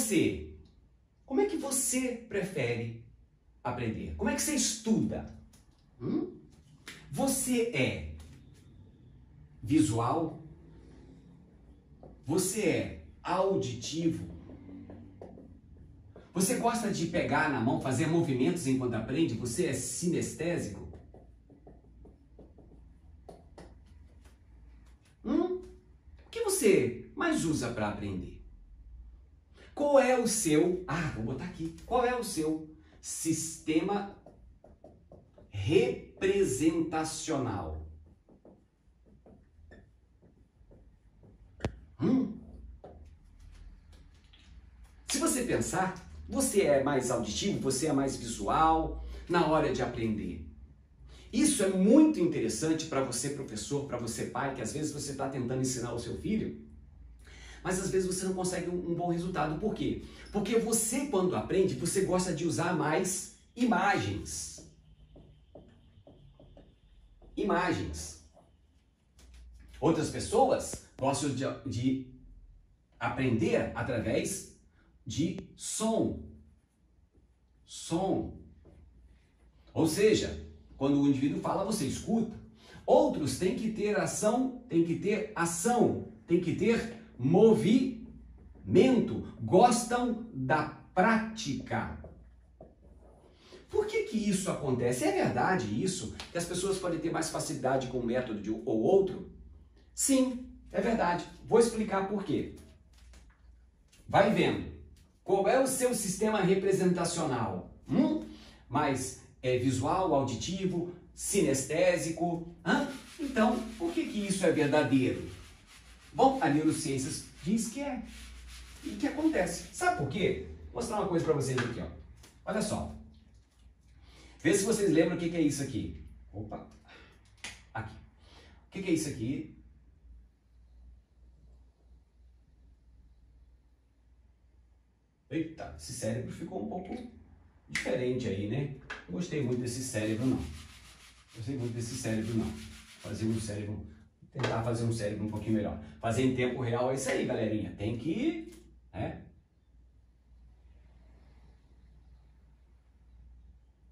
você? Como é que você prefere aprender? Como é que você estuda? Você é visual? Você é auditivo? Você gosta de pegar na mão, fazer movimentos enquanto aprende? Você é sinestésico? O que você mais usa para aprender? Qual é o seu... Ah, vou botar aqui. Qual é o seu sistema representacional? Se você pensar, você é mais auditivo, você é mais visual na hora de aprender. Isso é muito interessante para você, professor, para você, pai, que às vezes você está tentando ensinar o seu filho, mas às vezes você não consegue um bom resultado. Por quê? Porque você, quando aprende, você gosta de usar mais imagens. Imagens. Outras pessoas gostam de aprender através de som. Som. Ou seja, quando o indivíduo fala, você escuta. Outros têm que ter ação, tem que ter movimento. Gostam da prática. Por que que isso acontece? É verdade isso? Que as pessoas podem ter mais facilidade com um método de, ou outro? Sim, é verdade. Vou explicar por quê. Vai vendo. Qual é o seu sistema representacional? Mas é visual, auditivo, sinestésico? Então, por que que isso é verdadeiro? Bom, a neurociências diz que é. E que acontece. Sabe por quê? Vou mostrar uma coisa para vocês aqui, ó. Olha só. Vê se vocês lembram o que é isso aqui. Opa! Aqui. O que é isso aqui? Eita, esse cérebro ficou um pouco diferente aí, né? Não gostei muito desse cérebro, não. Fazer um cérebro... Tentar fazer um cérebro um pouquinho melhor. Fazer em tempo real é isso aí, galerinha. Tem que... né?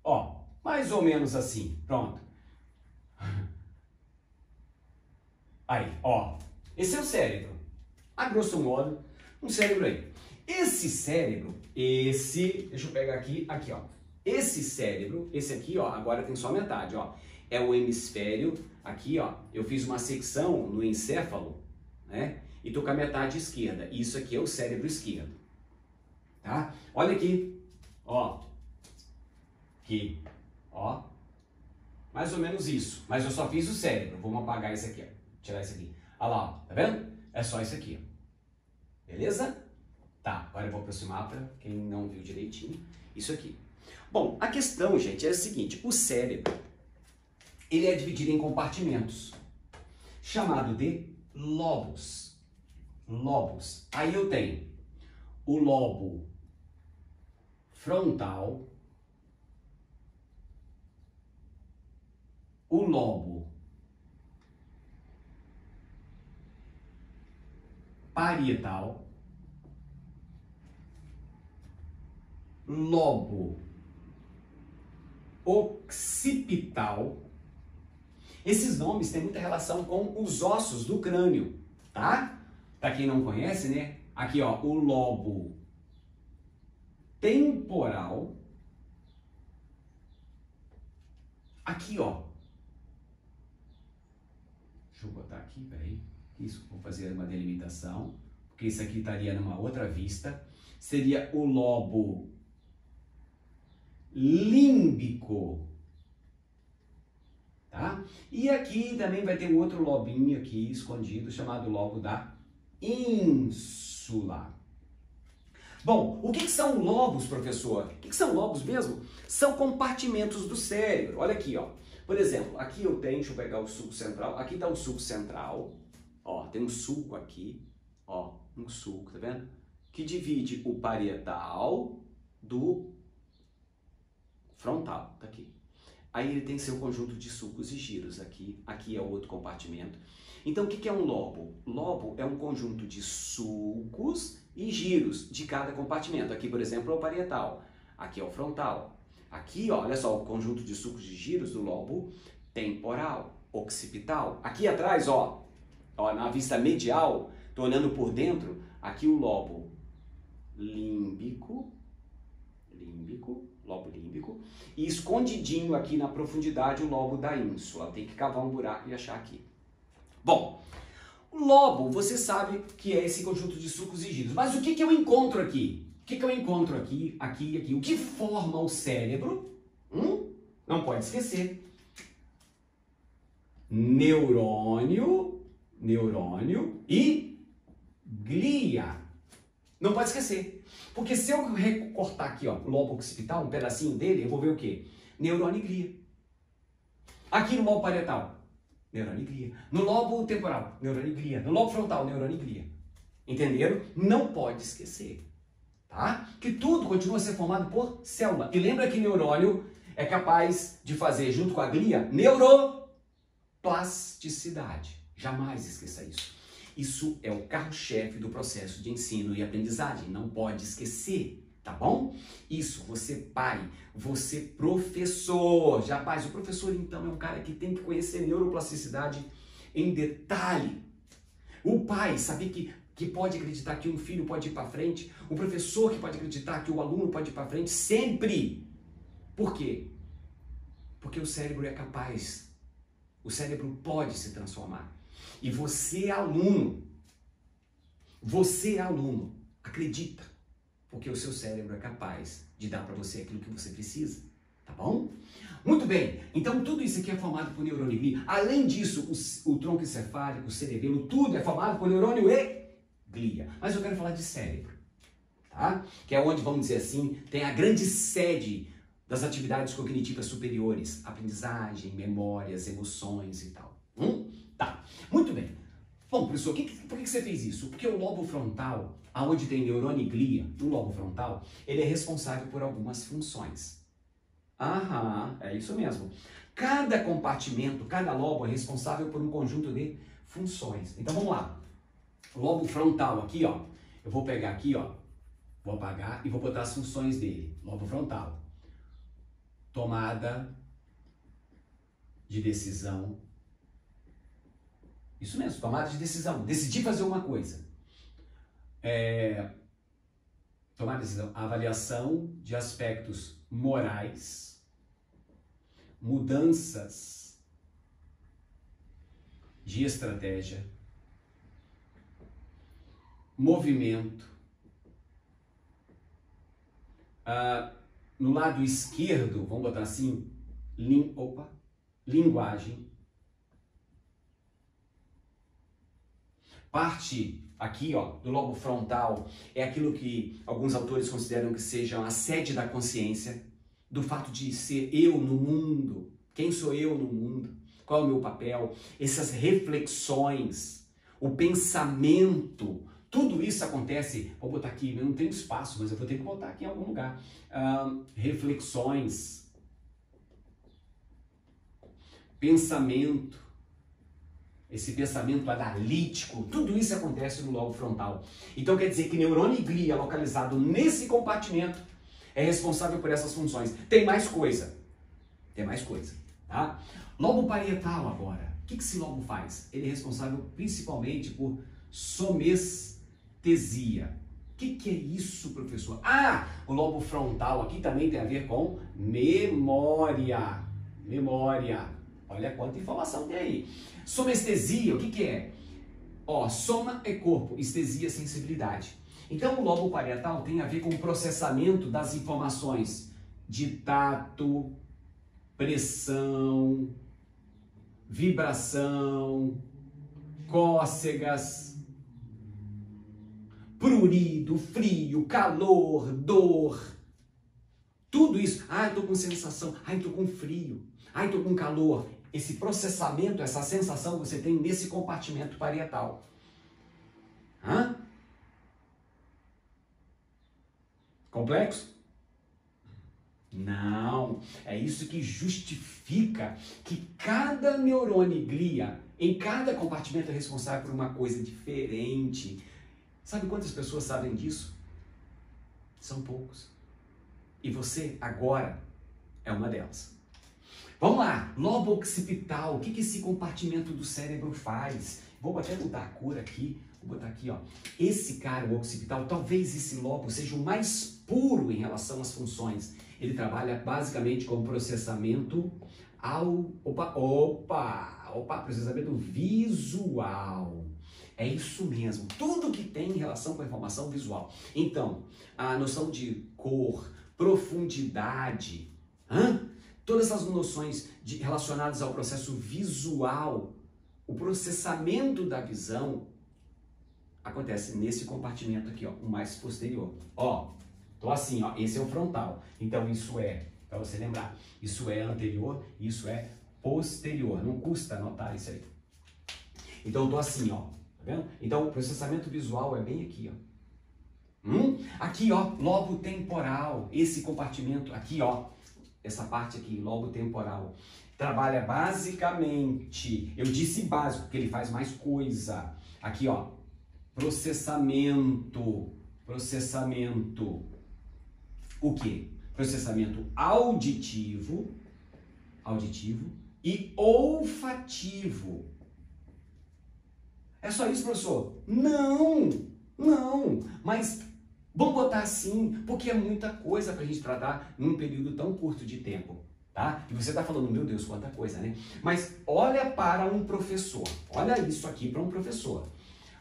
Ó. Mais ou menos assim, pronto. Aí, ó. Esse é o cérebro. A grosso modo, um cérebro aí. Esse cérebro, deixa eu pegar aqui, ó. Esse cérebro, esse aqui, ó, agora tem só metade, ó. É o hemisfério, aqui, ó. Eu fiz uma secção no encéfalo, né? E tô com a metade esquerda. Isso aqui é o cérebro esquerdo. Tá? Olha aqui, ó. Aqui. Ó, mais ou menos isso, mas eu só fiz o cérebro. Vamos apagar isso aqui, ó. Tirar isso aqui. Olha lá, ó. Tá vendo? É só isso aqui, ó. Beleza? Tá, agora eu vou aproximar para quem não viu direitinho. Isso aqui. Bom, a questão, gente, é a seguinte. O cérebro, ele é dividido em compartimentos, chamado de lobos. Lobos. Aí eu tenho o lobo frontal, o lobo parietal, lobo occipital. Esses nomes têm muita relação com os ossos do crânio, tá? Para quem não conhece, né? Aqui, ó, o lobo temporal. Aqui, ó. Deixa eu botar aqui, peraí. Isso, vou fazer uma delimitação, porque isso aqui estaria numa outra vista. Seria o lobo límbico, tá? E aqui também vai ter um outro lobinho aqui escondido, chamado lobo da ínsula. Bom, o que são lobos, professor? O que são lobos mesmo? São compartimentos do cérebro. Olha aqui, ó. Por exemplo, aqui eu tenho, deixa eu pegar o sulco central, aqui está o sulco central, ó, tem um sulco aqui, ó, um sulco, tá vendo? Que divide o parietal do frontal, tá aqui. Aí ele tem seu conjunto de sulcos e giros aqui, aqui é outro compartimento. Então o que é um lobo? Lobo é um conjunto de sulcos e giros de cada compartimento. Aqui, por exemplo, é o parietal, aqui é o frontal. Aqui, ó, olha só, o conjunto de sulcos e giros do lobo, temporal, occipital. Aqui atrás, ó, ó, na vista medial, tô olhando por dentro, aqui o lobo límbico, lobo límbico, e escondidinho aqui na profundidade o lobo da ínsula. Tem que cavar um buraco e achar aqui. Bom, o lobo, você sabe que é esse conjunto de sulcos e giros. Mas o que eu encontro aqui? O que eu encontro aqui, aqui e aqui? O que forma o cérebro? Não pode esquecer. Neurônio, e glia. Não pode esquecer. Porque se eu recortar aqui, ó, o lobo occipital, um pedacinho dele, eu vou ver o quê? Neurônio e glia. Aqui no lobo parietal, neurônio e glia. No lobo temporal, neurônio e glia. No lobo frontal, neurônio e glia. Entenderam? Não pode esquecer, tá? Que tudo continua a ser formado por célula. E lembra que neurônio é capaz de fazer, junto com a glia, neuroplasticidade. Jamais esqueça isso. Isso é o carro-chefe do processo de ensino e aprendizagem, não pode esquecer, tá bom? Isso, você pai, você professor, rapaz, o professor então é um cara que tem que conhecer neuroplasticidade em detalhe. O pai sabe que pode acreditar que um filho pode ir para frente, o professor que pode acreditar que o aluno pode ir para frente sempre. Por quê? Porque o cérebro é capaz, o cérebro pode se transformar. E você aluno, acredita, porque o seu cérebro é capaz de dar para você aquilo que você precisa, tá bom? Muito bem, então tudo isso aqui é formado por neurônio e glia. Além disso, o tronco encefálico, o cerebelo, tudo é formado por neurônio e glia. Mas eu quero falar de cérebro, tá? Que é onde, vamos dizer assim, tem a grande sede das atividades cognitivas superiores, aprendizagem, memórias, emoções e tal. Tá, muito bem. Bom, professor, por que você fez isso? Porque o lobo frontal, aonde tem neurônio e glia, o lobo frontal, ele é responsável por algumas funções. Aham, é isso mesmo. Cada compartimento, cada lobo é responsável por um conjunto de funções. Então vamos lá. O lobo frontal aqui, ó, eu vou pegar aqui, ó, vou apagar e vou botar as funções dele. Lobo frontal. Tomada de decisão. Isso mesmo, tomada de decisão. Decidir fazer uma coisa. Tomar decisão. Avaliação de aspectos morais. Mudanças de estratégia. Movimento. No lado esquerdo, vamos botar assim, linguagem. Parte aqui, ó, do lobo frontal é aquilo que alguns autores consideram que seja a sede da consciência, do fato de ser eu no mundo, quem sou eu no mundo, qual é o meu papel, essas reflexões, o pensamento, tudo isso acontece, vou botar aqui, eu não tenho espaço, mas eu vou ter que botar aqui em algum lugar, reflexões, pensamento, esse pensamento analítico, tudo isso acontece no lobo frontal. Então quer dizer que neurônio e glia localizado nesse compartimento é responsável por essas funções. Tem mais coisa. Tem mais coisa, tá? Lobo parietal agora. O que esse lobo faz? Ele é responsável principalmente por somestesia. O que é isso, professor? Ah, o lobo frontal aqui também tem a ver com memória. Memória. Olha quanta informação tem aí. Somestesia, o que é? Ó, soma é corpo, estesia é sensibilidade. Então o lobo parietal tem a ver com o processamento das informações de tato, pressão, vibração, cócegas, prurido, frio, calor, dor. Tudo isso. Ai, tô com sensação. Ai, tô com frio. Ai, tô com calor. Esse processamento, essa sensação você tem nesse compartimento parietal. Hã? Complexo? Não, é isso que justifica que cada neurônio e glia, em cada compartimento, é responsável por uma coisa diferente. Sabe quantas pessoas sabem disso? São poucos. E você, agora, é uma delas. Vamos lá, lobo occipital, o que que esse compartimento do cérebro faz? Vou até mudar a cor aqui, vou botar aqui, ó. Esse cara, o occipital, talvez esse lobo seja o mais puro em relação às funções. Ele trabalha basicamente com processamento processamento visual. É isso mesmo, tudo que tem em relação com a informação visual. Então, a noção de cor, profundidade, todas essas noções relacionadas ao processo visual, o processamento da visão acontece nesse compartimento aqui, ó, o mais posterior. Ó, tô assim, ó, esse é o frontal. Então isso é, para você lembrar, isso é anterior, isso é posterior. Não custa anotar isso aí. Então eu tô assim, ó. Então, o processamento visual é bem aqui, ó. Aqui, ó, lobo temporal. Esse compartimento aqui, ó, essa parte aqui, lobo temporal, trabalha basicamente, eu disse básico, porque ele faz mais coisa. Aqui, ó, processamento. O quê? Processamento auditivo e olfativo. É só isso, professor? Não, não, mas vamos botar assim, porque é muita coisa pra gente tratar num período tão curto de tempo, tá? E você tá falando, meu Deus, quanta coisa, né? Mas olha para um professor, olha isso aqui para um professor.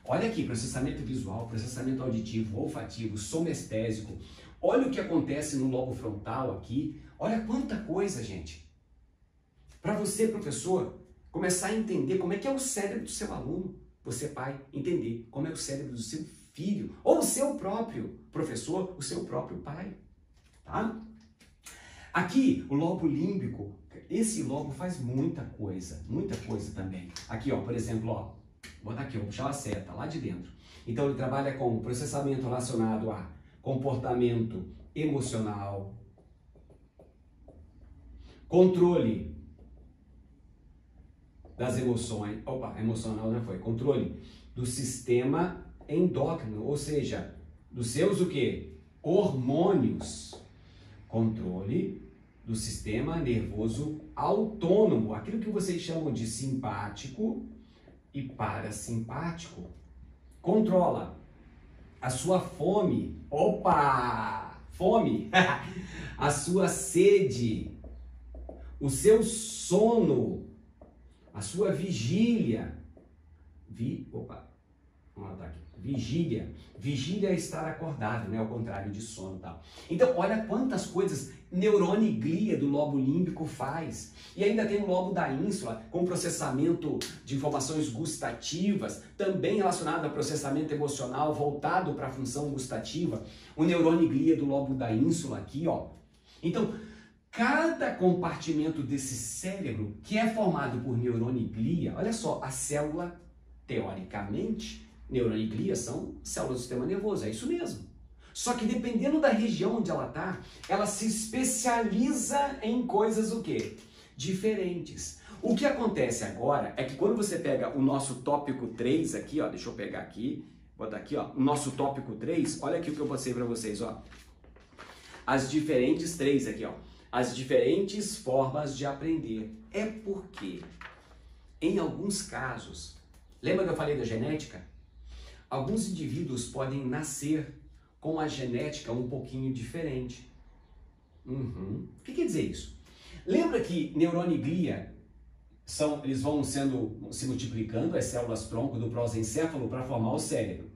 Olha aqui, processamento visual, processamento auditivo, olfativo, somestésico. Olha o que acontece no lobo frontal aqui, olha quanta coisa, gente. Para você, professor, começar a entender como é que é o cérebro do seu aluno. Você, pai, entender como é o cérebro do seu filho, ou o seu próprio professor, o seu próprio pai, tá? Aqui, o lobo límbico, esse lobo faz muita coisa também. Aqui, ó, por exemplo, ó, vou botar aqui, vou puxar a seta lá de dentro. Então, ele trabalha com processamento relacionado a comportamento emocional, controle das emoções, controle do sistema endócrino, ou seja, dos seus o quê? Hormônios, controle do sistema nervoso autônomo, aquilo que vocês chamam de simpático e parasimpático, controla a sua fome, a sua sede, o seu sono, a sua vigília, vigília é estar acordado, né? Ao contrário de sono e tal. Então, olha quantas coisas neurônio e glia do lobo límbico faz. E ainda tem o lobo da ínsula, com processamento de informações gustativas, também relacionado a processamento emocional, voltado para a função gustativa. O neurônio e glia do lobo da ínsula aqui, ó. Então, cada compartimento desse cérebro, que é formado por neurônio e glia, olha só, a célula, teoricamente, neurônio e glia são células do sistema nervoso, é isso mesmo. Só que dependendo da região onde ela está, ela se especializa em coisas o quê? Diferentes. O que acontece agora é que quando você pega o nosso tópico 3 aqui, ó, deixa eu pegar aqui, botar aqui, ó, o nosso tópico 3, olha aqui o que eu passei para vocês, ó. As diferentes três aqui, ó. As diferentes formas de aprender. É porque, em alguns casos, lembra que eu falei da genética? Alguns indivíduos podem nascer com a genética um pouquinho diferente. O que quer dizer isso? Lembra que neurônio e glia, eles vão se multiplicando, as células-tronco do prosencéfalo, para formar o cérebro.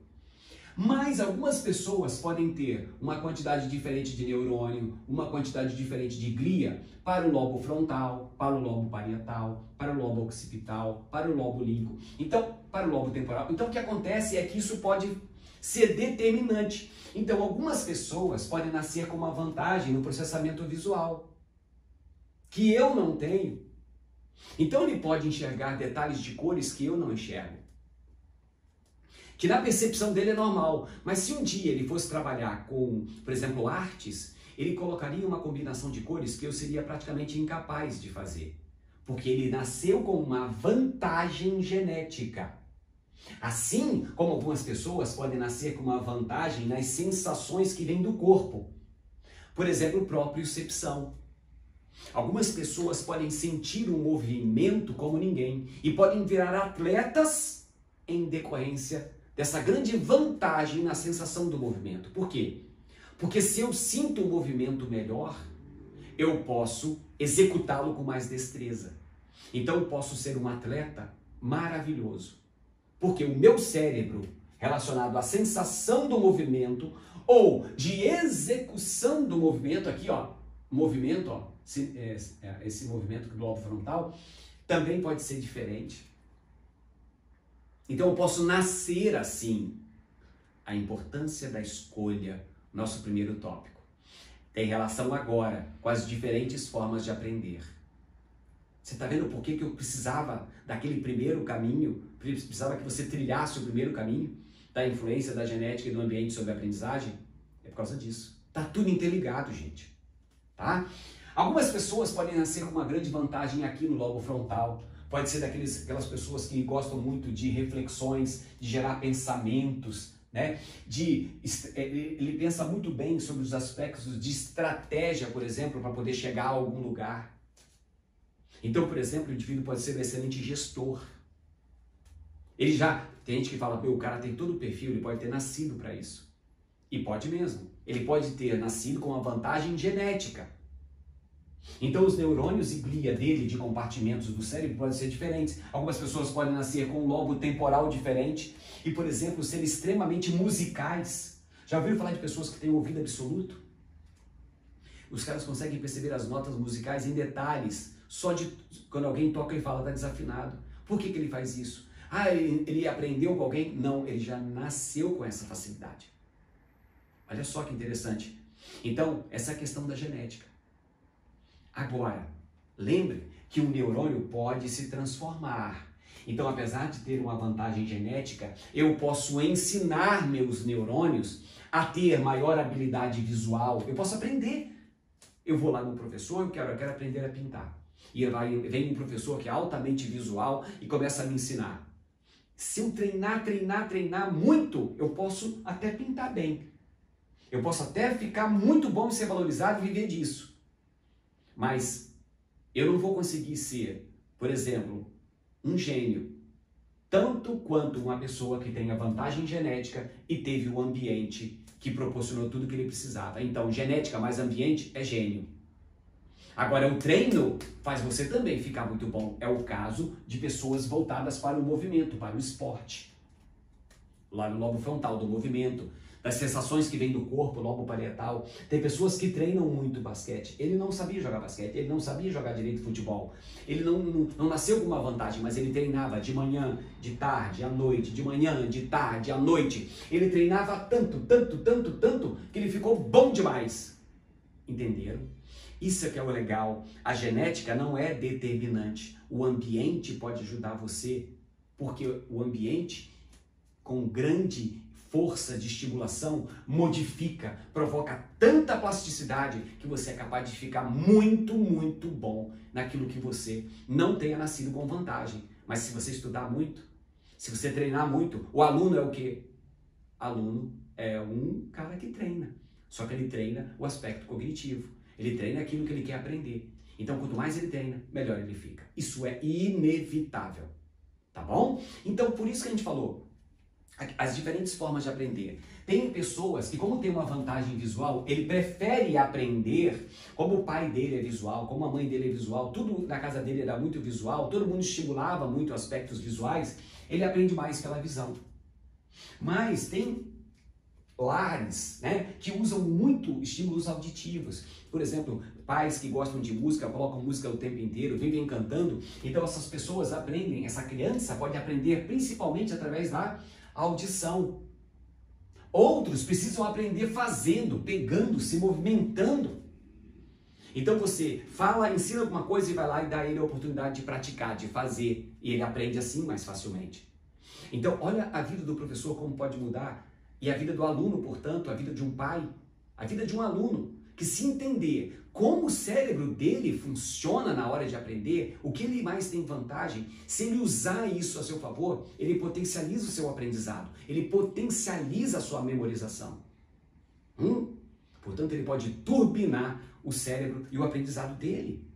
Mas algumas pessoas podem ter uma quantidade diferente de neurônio, uma quantidade diferente de glia para o lobo frontal, para o lobo parietal, para o lobo occipital, para o lobo límbico, então para o lobo temporal. Então o que acontece é que isso pode ser determinante. Então algumas pessoas podem nascer com uma vantagem no processamento visual, que eu não tenho. Então ele pode enxergar detalhes de cores que eu não enxergo, que na percepção dele é normal, mas se um dia ele fosse trabalhar com, por exemplo, artes, ele colocaria uma combinação de cores que eu seria praticamente incapaz de fazer, porque ele nasceu com uma vantagem genética. Assim como algumas pessoas podem nascer com uma vantagem nas sensações que vêm do corpo. Por exemplo, propriocepção. Algumas pessoas podem sentir um movimento como ninguém e podem virar atletas em decorrência dessa grande vantagem na sensação do movimento. Por quê? Porque se eu sinto um movimento melhor, eu posso executá-lo com mais destreza. Então eu posso ser um atleta maravilhoso. Porque o meu cérebro, relacionado à sensação do movimento ou de execução do movimento, aqui ó, movimento, ó, esse movimento do lobo frontal, também pode ser diferente. Então eu posso nascer assim. A importância da escolha, nosso primeiro tópico, tem relação agora com as diferentes formas de aprender. Você está vendo por que eu precisava daquele primeiro caminho? Precisava que você trilhasse o primeiro caminho da influência da genética e do ambiente sobre a aprendizagem? É por causa disso. Está tudo interligado, gente. Tá? Algumas pessoas podem nascer com uma grande vantagem aqui no lobo frontal. Pode ser daquelas pessoas que gostam muito de reflexões, de gerar pensamentos, né? Ele pensa muito bem sobre os aspectos de estratégia, por exemplo, para poder chegar a algum lugar. Então, por exemplo, o indivíduo pode ser um excelente gestor. Tem gente que fala, o cara tem todo o perfil, ele pode ter nascido para isso. E pode mesmo. Ele pode ter nascido com uma vantagem genética. Então, os neurônios e glia dele, de compartimentos do cérebro, podem ser diferentes. Algumas pessoas podem nascer com um lobo temporal diferente e, por exemplo, ser extremamente musicais. Já ouviram falar de pessoas que têm ouvido absoluto? Os caras conseguem perceber as notas musicais em detalhes. Só de quando alguém toca e fala, está desafinado. Por que ele faz isso? Ah, ele aprendeu com alguém? Não, ele já nasceu com essa facilidade. Olha só que interessante. Então, essa é a questão da genética. Agora, lembre que um neurônio pode se transformar. Então, apesar de ter uma vantagem genética, eu posso ensinar meus neurônios a ter maior habilidade visual. Eu posso aprender. Eu vou lá no professor, eu quero aprender a pintar. E vem um professor que é altamente visual e começa a me ensinar. Se eu treinar muito, eu posso até pintar bem. Eu posso até ficar muito bom e ser valorizado e viver disso. Mas eu não vou conseguir ser, por exemplo, um gênio, tanto quanto uma pessoa que tem a vantagem genética e teve o ambiente que proporcionou tudo o que ele precisava. Então, genética mais ambiente é gênio. Agora, o treino faz você também ficar muito bom. É o caso de pessoas voltadas para o movimento, para o esporte. Lá no lobo frontal do movimento, das sensações que vêm do corpo, lobo parietal. Tem pessoas que treinam muito basquete. Ele não sabia jogar basquete, ele não sabia jogar direito futebol. Ele não nasceu com uma vantagem, mas ele treinava de manhã, de tarde, à noite, de manhã, de tarde, à noite. Ele treinava tanto, que ele ficou bom demais. Entenderam? Isso é que é o legal. A genética não é determinante. O ambiente pode ajudar você, porque o ambiente, com grande força de estimulação, modifica, provoca tanta plasticidade que você é capaz de ficar muito bom naquilo que você não tenha nascido com vantagem. Mas se você estudar muito, se você treinar muito, o aluno é o quê? Aluno é um cara que treina, só que ele treina o aspecto cognitivo. Ele treina aquilo que ele quer aprender. Então, quanto mais ele treina, melhor ele fica. Isso é inevitável, tá bom? Então, por isso que a gente falou, as diferentes formas de aprender. Tem pessoas que, como tem uma vantagem visual, ele prefere aprender, como o pai dele é visual, como a mãe dele é visual, tudo na casa dele era muito visual, todo mundo estimulava muito aspectos visuais, ele aprende mais pela visão. Mas tem lares, né, que usam muito estímulos auditivos. Por exemplo, pais que gostam de música, colocam música o tempo inteiro, vivem cantando. Então essas pessoas aprendem, essa criança pode aprender principalmente através da audição. Outros precisam aprender fazendo, pegando, se movimentando. Então você fala, ensina alguma coisa e vai lá e dá a ele a oportunidade de praticar, de fazer. E ele aprende assim mais facilmente. Então olha a vida do professor como pode mudar. E a vida do aluno, portanto, a vida de um pai, a vida de um aluno. que se entender como o cérebro dele funciona na hora de aprender, o que ele mais tem vantagem, se ele usar isso a seu favor, ele potencializa o seu aprendizado, ele potencializa a sua memorização. Portanto, ele pode turbinar o cérebro e o aprendizado dele.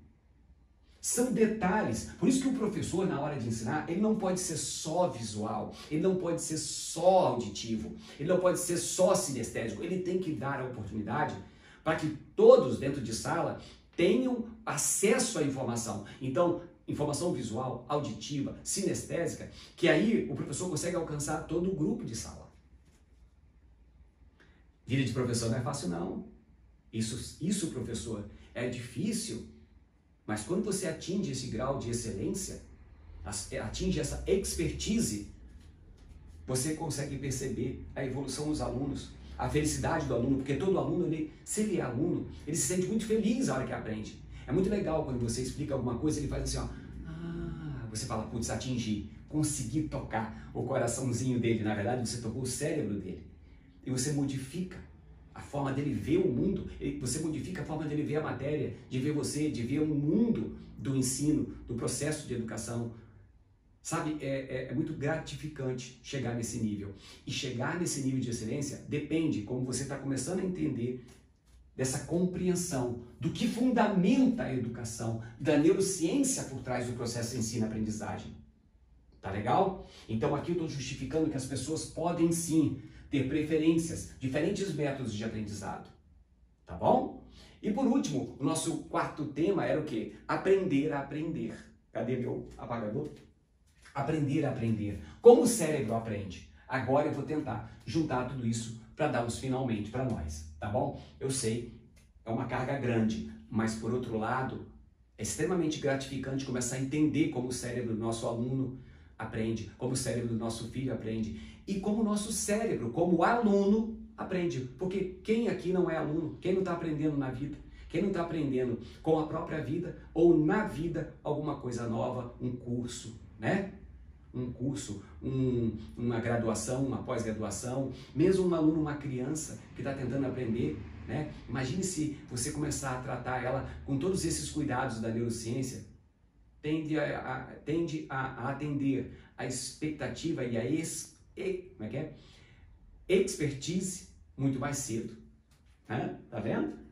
São detalhes, por isso que o professor na hora de ensinar, ele não pode ser só visual, ele não pode ser só auditivo, ele não pode ser só sinestésico, ele tem que dar a oportunidade para que todos dentro de sala tenham acesso à informação. Então, informação visual, auditiva, sinestésica, que aí o professor consegue alcançar todo o grupo de sala. Vida de professor não é fácil não, isso professor, é difícil. Mas quando você atinge esse grau de excelência, atinge essa expertise, você consegue perceber a evolução dos alunos, a felicidade do aluno, porque todo aluno, se ele é aluno, ele se sente muito feliz na hora que aprende. É muito legal quando você explica alguma coisa, ele faz assim, ó, você fala, putz, atingi, consegui tocar o coraçãozinho dele, na verdade você tocou o cérebro dele, e você modifica a forma dele ver o mundo, você modifica a forma dele ver a matéria, de ver você, de ver o mundo do ensino, do processo de educação. Sabe, é muito gratificante chegar nesse nível. E chegar nesse nível de excelência depende, como você está começando a entender, dessa compreensão do que fundamenta a educação, da neurociência por trás do processo de ensino-aprendizagem. Tá legal? Então aqui eu estou justificando que as pessoas podem sim ter preferências, diferentes métodos de aprendizado, tá bom? E por último, o nosso quarto tema era o quê? Aprender a aprender. Cadê meu apagador? Aprender a aprender. Como o cérebro aprende? Agora eu vou tentar juntar tudo isso para dar uns finalmente para nós, tá bom? Eu sei, é uma carga grande, mas por outro lado, é extremamente gratificante começar a entender como o cérebro do nosso aluno aprende, como o cérebro do nosso filho aprende e como o nosso cérebro, como o aluno, aprende. Porque quem aqui não é aluno? Quem não está aprendendo na vida? Quem não está aprendendo com a própria vida ou na vida alguma coisa nova, um curso, né? Um curso, uma graduação, uma pós-graduação, mesmo um aluno, uma criança que está tentando aprender, né? Imagine se você começar a tratar ela com todos esses cuidados da neurociência, tende a atender a expectativa e a expertise muito mais cedo. Tá vendo?